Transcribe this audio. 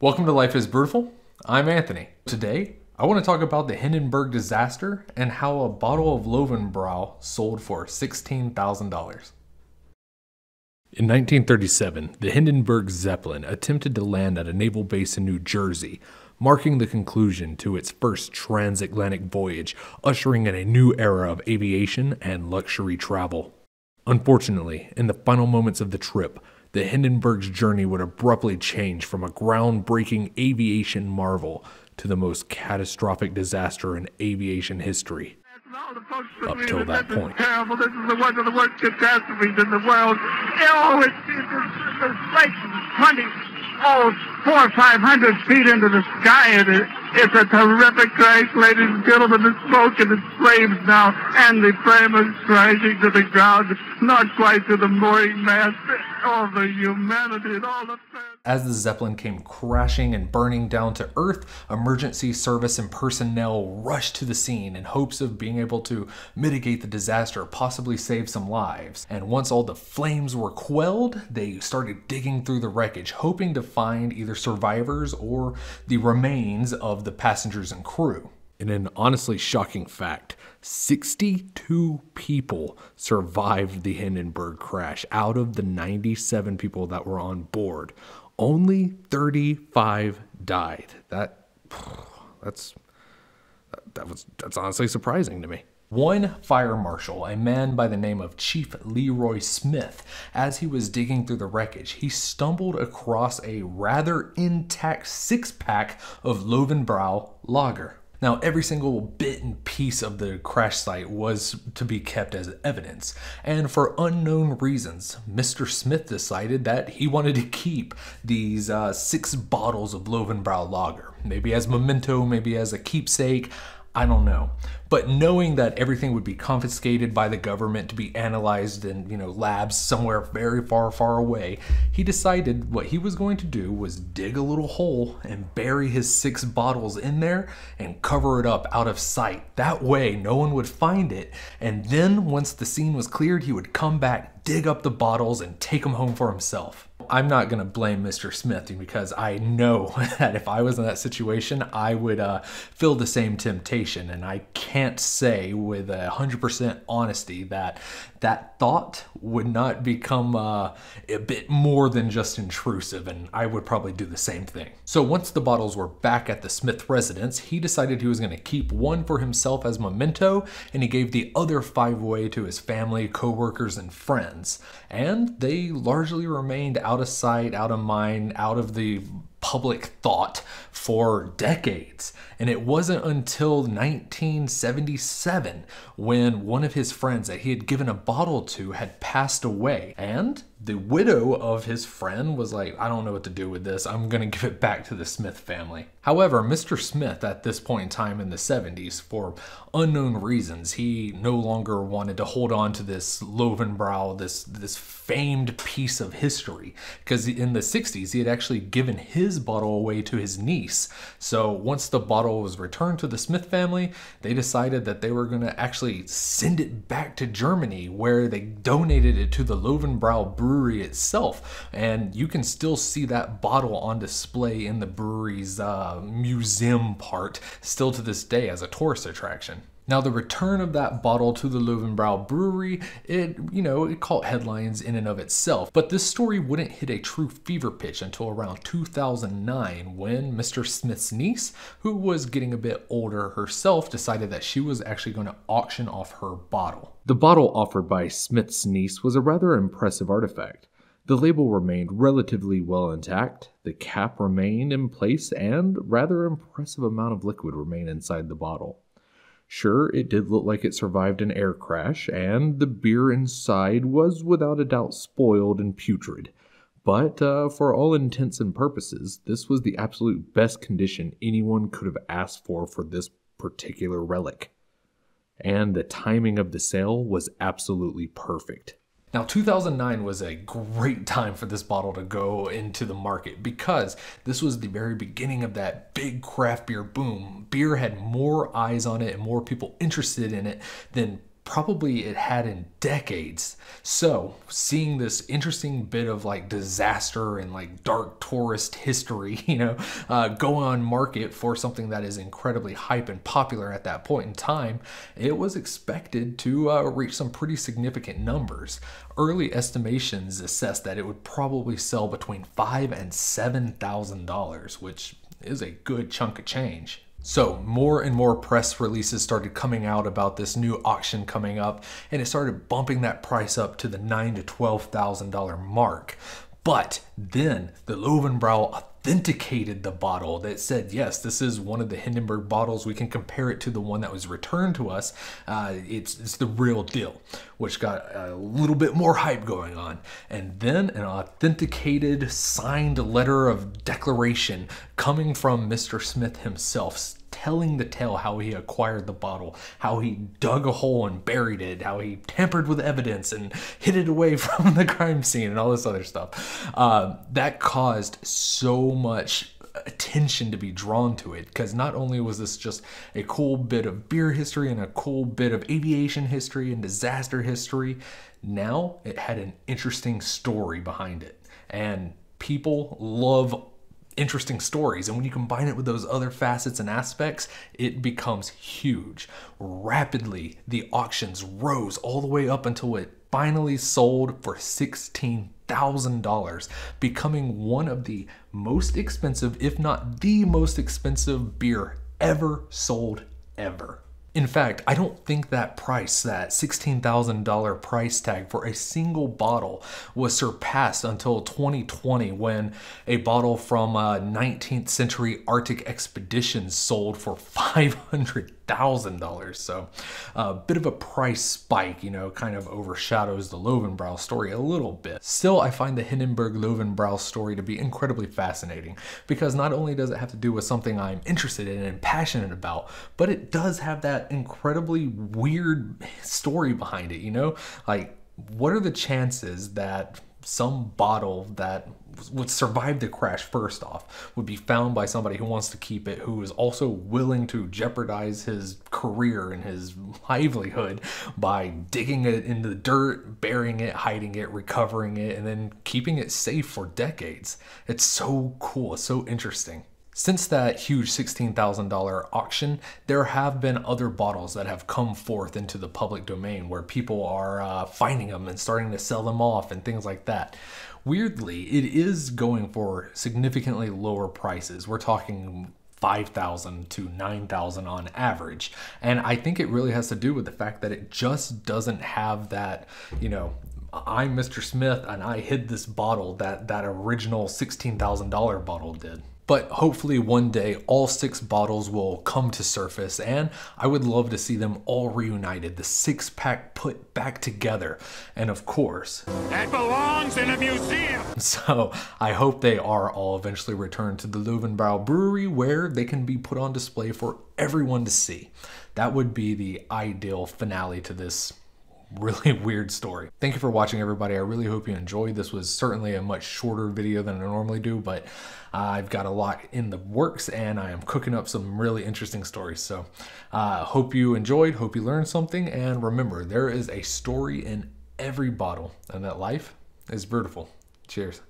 Welcome to Life Is Brewtiful. I'm Anthony. Today, I want to talk about the Hindenburg disaster and how a bottle of Löwenbräu sold for $16,000. In 1937, the Hindenburg Zeppelin attempted to land at a naval base in New Jersey, marking the conclusion to its first transatlantic voyage, ushering in a new era of aviation and luxury travel. Unfortunately, in the final moments of the trip, the Hindenburg's journey would abruptly change from a groundbreaking aviation marvel to the most catastrophic disaster in aviation history. Up till that point. This is terrible. This is one of the worst catastrophes in the world. Oh, it's like 400 or 500 feet into the sky. It's a terrific crash, ladies and gentlemen. The smoke and the flames now, and the frame is crashing to the ground, not quite to the mooring mast. All the humanity and all the... As the Zeppelin came crashing and burning down to earth, emergency service and personnel rushed to the scene in hopes of being able to mitigate the disaster, possibly save some lives. And once all the flames were quelled, they started digging through the wreckage, hoping to find either survivors or the remains of the passengers and crew. In an honestly shocking fact, 62 people survived the Hindenburg crash out of the 97 people that were on board. Only 35 died. That's honestly surprising to me. One fire marshal, a man by the name of Chief Leroy Smith, as he was digging through the wreckage, he stumbled across a rather intact six-pack of Löwenbräu lager. Now, every single bit and piece of the crash site was to be kept as evidence, and for unknown reasons, Mr. Smith decided that he wanted to keep these 6 bottles of Löwenbräu lager, maybe as memento, maybe as a keepsake, I don't know. But knowing that everything would be confiscated by the government to be analyzed in, labs somewhere very far, far away, he decided what he was going to do was dig a little hole and bury his 6 bottles in there and cover it up out of sight. That way, no one would find it. And then once the scene was cleared, he would come back, dig up the bottles, and take them home for himself. I'm not going to blame Mr. Smith because I know that if I was in that situation, I would feel the same temptation. And I can't say with 100% honesty that that thought would not become a bit more than just intrusive. And I would probably do the same thing. So once the bottles were back at the Smith residence, he decided he was going to keep one for himself as memento. And he gave the other 5 away to his family, coworkers, and friends. And they largely remained out of sight, out of mind, out of the public thought for decades. And it wasn't until 1977 when one of his friends that he had given a bottle to had passed away. And the widow of his friend was like, I don't know what to do with this. I'm going to give it back to the Smith family. However, Mr. Smith at this point in time in the 70s, for unknown reasons, he no longer wanted to hold on to this Löwenbräu, this famed piece of history. Because in the 60s, he had actually given his bottle away to his niece. So once the bottle was returned to the Smith family, they decided that they were going to actually send it back to Germany, where they donated it to the Löwenbräu brewery itself. And you can still see that bottle on display in the brewery's museum part still to this day as a tourist attraction. Now, the return of that bottle to the Löwenbräu brewery, it caught headlines in and of itself, but this story wouldn't hit a true fever pitch until around 2009 when Mr. Smith's niece, who was getting a bit older herself, decided that she was actually going to auction off her bottle. The bottle offered by Smith's niece was a rather impressive artifact. The label remained relatively well intact, the cap remained in place, and rather impressive amount of liquid remained inside the bottle. Sure, it did look like it survived an air crash, and the beer inside was without a doubt spoiled and putrid. But for all intents and purposes, this was the absolute best condition anyone could have asked for this particular relic. And the timing of the sale was absolutely perfect. Now, 2009 was a great time for this bottle to go into the market because this was the very beginning of that big craft beer boom. Beer had more eyes on it and more people interested in it than probably it had in decades. So seeing this interesting bit of like disaster and like dark tourist history, you know, go on market for something that is incredibly hype and popular at that point in time, it was expected to reach some pretty significant numbers. Early estimations assessed that it would probably sell between $5,000 and $7,000, which is a good chunk of change. So more and more press releases started coming out about this new auction coming up, and it started bumping that price up to the $9,000 to $12,000 mark. But then the Löwenbräu authenticated the bottle that said, yes, this is one of the Hindenburg bottles. We can compare it to the one that was returned to us. It's the real deal, which got a little bit more hype going on. And then an authenticated signed letter of declaration coming from Mr. Smith himself, telling the tale how he acquired the bottle, how he dug a hole and buried it, how he tampered with evidence and hid it away from the crime scene and all this other stuff. That caused so much attention to be drawn to it, because not only was this just a cool bit of beer history and a cool bit of aviation history and disaster history, now it had an interesting story behind it. And people love interesting stories, and when you combine it with those other facets and aspects, it becomes huge. Rapidly, the auctions rose all the way up until it finally sold for $16,000, becoming one of the most expensive, if not the most expensive beer ever sold ever. In fact, I don't think that price, that $16,000 price tag for a single bottle, was surpassed until 2020, when a bottle from 19th century Arctic expeditions sold for $500,000. So a bit of a price spike, you know, kind of overshadows the Löwenbräu story a little bit. Still, I find the Hindenburg Löwenbräu story to be incredibly fascinating, because not only does it have to do with something I'm interested in and passionate about, but it does have that incredibly weird story behind it, you know? Like, what are the chances that some bottle that would survive the crash first off would be found by somebody who wants to keep it, who is also willing to jeopardize his career and his livelihood by digging it in the dirt, burying it, hiding it, recovering it, and then keeping it safe for decades? It's so cool. It's so interesting. Since that huge $16,000 auction, there have been other bottles that have come forth into the public domain, where people are finding them and starting to sell them off and things like that. Weirdly, it is going for significantly lower prices. We're talking $5,000 to $9,000 on average. And I think it really has to do with the fact that it just doesn't have that, you know, I'm Mr. Smith and I hid this bottle that original $16,000 bottle did. But hopefully one day all six bottles will come to surface, and I would love to see them all reunited, the six pack put back together. And of course, that belongs in a museum. So I hope they are all eventually returned to the Löwenbräu brewery, where they can be put on display for everyone to see. That would be the ideal finale to this really weird story. Thank you for watching, everybody. I really hope you enjoyed. This was certainly a much shorter video than I normally do, but I've got a lot in the works and I am cooking up some really interesting stories. So hope you enjoyed, hope you learned something, and remember, there is a story in every bottle, and that life is brewtiful. Cheers.